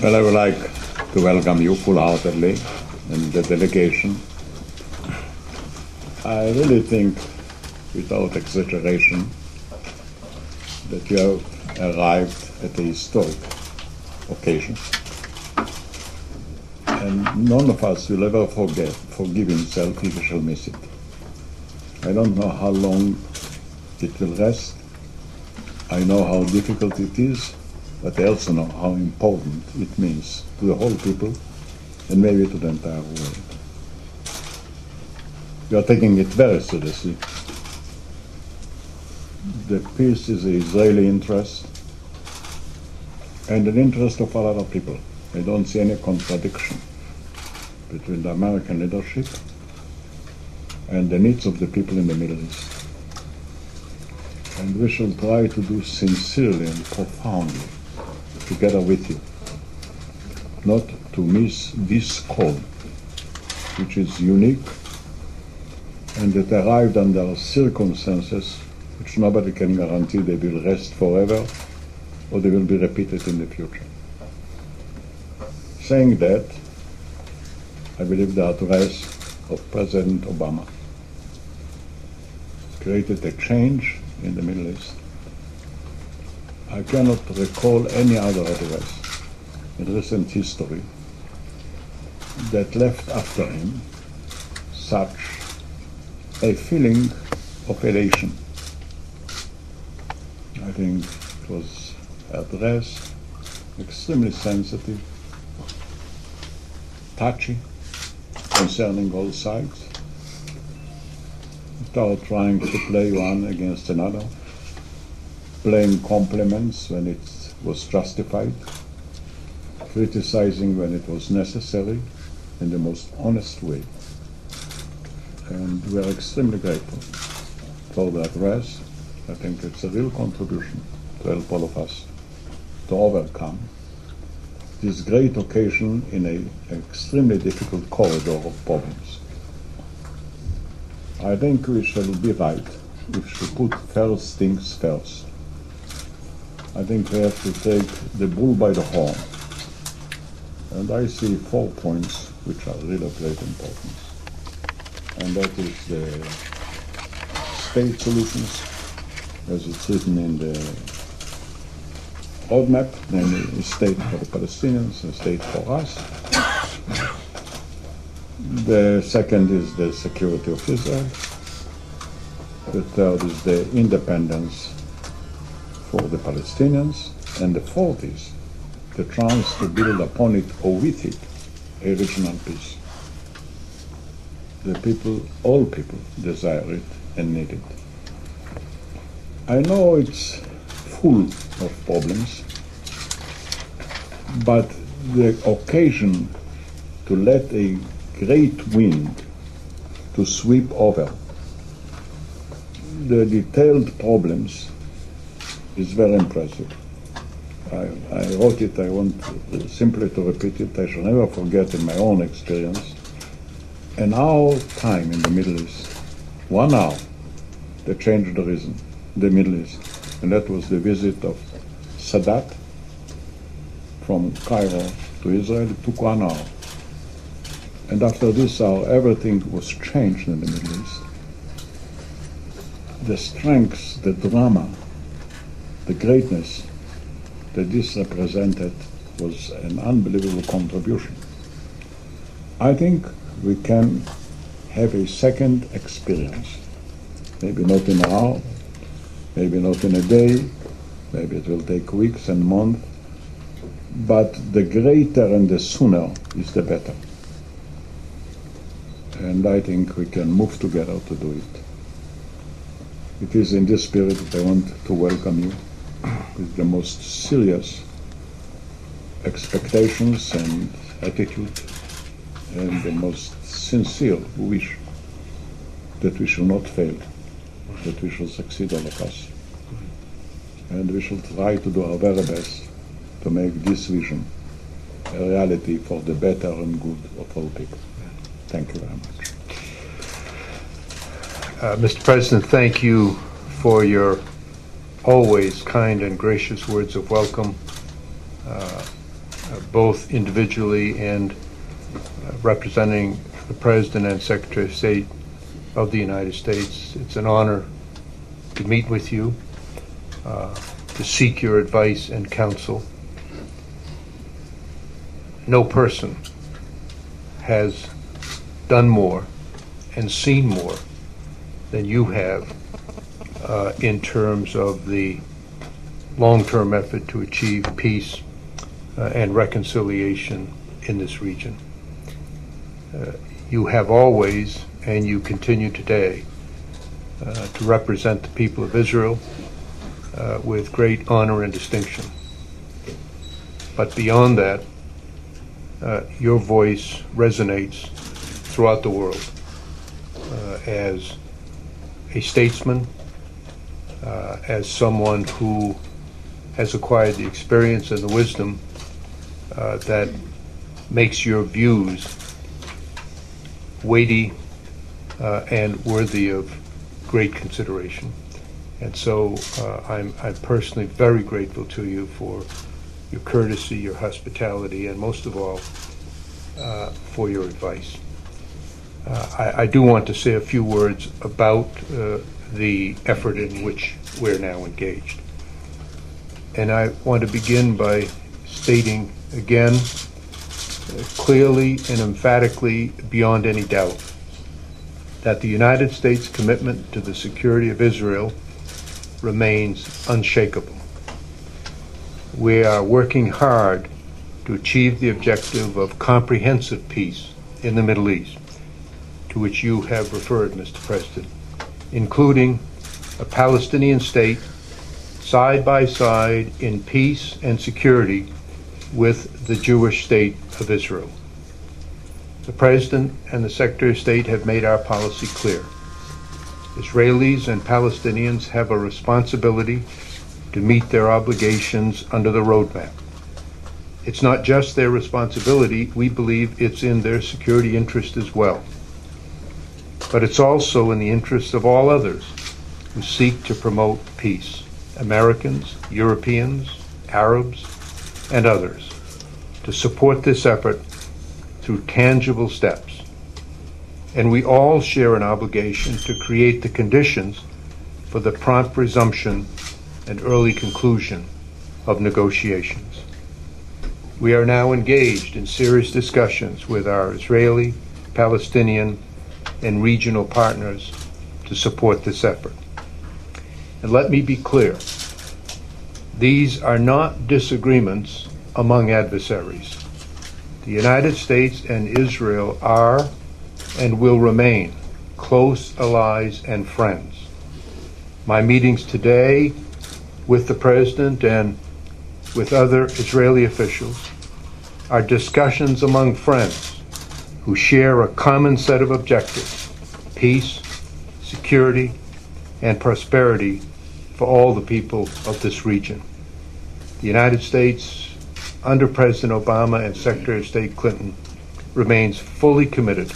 Well, I would like to welcome you full-heartedly and the delegation. I really think, without exaggeration, that you have arrived at a historic occasion. And none of us will ever forgive himself if he shall miss it. I don't know how long it will rest. I know how difficult it is, but I also know how important it means to the whole people and maybe to the entire world. We are taking it very seriously. The peace is an Israeli interest and an interest of all other people. I don't see any contradiction between the American leadership and the needs of the people in the Middle East. And we shall try to do sincerely and profoundly together with you, not to miss this call, which is unique and that arrived under circumstances which nobody can guarantee they will rest forever or they will be repeated in the future. Saying that, I believe the address of President Obama created a change in the Middle East. I cannot recall any other address in recent history that left after him such a feeling of elation. I think it was an address extremely sensitive, touchy, concerning all sides, without trying to play one against another, playing compliments when it was justified, criticizing when it was necessary, in the most honest way. And we are extremely grateful for that address. I think it's a real contribution to help all of us to overcome this great occasion in an extremely difficult corridor of problems. I think we shall be right if we put first things first. I think we have to take the bull by the horn. And I see 4 points which are really of great importance. And that is the state solutions, as it's written in the Roadmap, namely a state for the Palestinians, a state for us. The second is the security of Israel. The third is the independence for the Palestinians. And the fourth is the chance to build upon it or with it a regional peace. The people, all people, desire it and need it. I know it's full of problems, but the occasion to let a great wind to sweep over the detailed problems is very impressive. I wrote it, I want simply to repeat it, I shall never forget in my own experience, an hour time in the Middle East, 1 hour, they changed the reason, the Middle East. And that was the visit of Sadat from Cairo to Israel. It took 1 hour. And after this hour, everything was changed in the Middle East. The strengths, the drama, the greatness that this represented was an unbelievable contribution. I think we can have a second experience, maybe not in an hour, maybe not in a day, maybe it will take weeks and months, but the greater and the sooner is the better. And I think we can move together to do it. It is in this spirit that I want to welcome you with the most serious expectations and attitude and the most sincere wish that we shall not fail, that we shall succeed, all of us. And we shall try to do our very best to make this vision a reality for the better and good of all people. Thank you very much. Mr. President, thank you for your always kind and gracious words of welcome. both individually and representing the President and Secretary of State of the United States. It's an honor to meet with you, to seek your advice and counsel. No person has done more and seen more than you have in terms of the long-term effort to achieve peace and reconciliation in this region. You have always, and you continue today, to represent the people of Israel with great honor and distinction. But beyond that, your voice resonates throughout the world as a statesman, as someone who has acquired the experience and the wisdom that makes your views weighty and worthy of great consideration. And so I'm personally very grateful to you for your courtesy, your hospitality, and most of all, for your advice. I do want to say a few words about the effort in which we're now engaged. And I want to begin by stating again, clearly and emphatically, beyond any doubt, that the United States' commitment to the security of Israel remains unshakable. We are working hard to achieve the objective of comprehensive peace in the Middle East, to which you have referred, Mr. President, including a Palestinian state side by side in peace and security with the Jewish state of Israel. The President and the Secretary of State have made our policy clear. Israelis and Palestinians have a responsibility to meet their obligations under the Roadmap. It's not just their responsibility, we believe it's in their security interest as well. But it's also in the interests of all others who seek to promote peace, Americans, Europeans, Arabs, and others, to support this effort through tangible steps. And we all share an obligation to create the conditions for the prompt resumption and early conclusion of negotiations. We are now engaged in serious discussions with our Israeli, Palestinian, and regional partners to support this effort. And let me be clear, these are not disagreements among adversaries. The United States and Israel are and will remain close allies and friends. My meetings today with the President and with other Israeli officials are discussions among friends who share a common set of objectives: peace, security, and prosperity for all the people of this region. The United States, under President Obama and Secretary of State Clinton, remains fully committed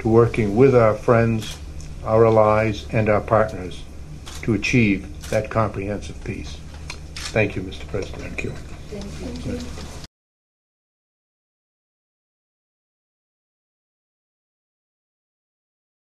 to working with our friends, our allies, and our partners to achieve that comprehensive peace. Thank you, Mr. President. Thank you. Thank you.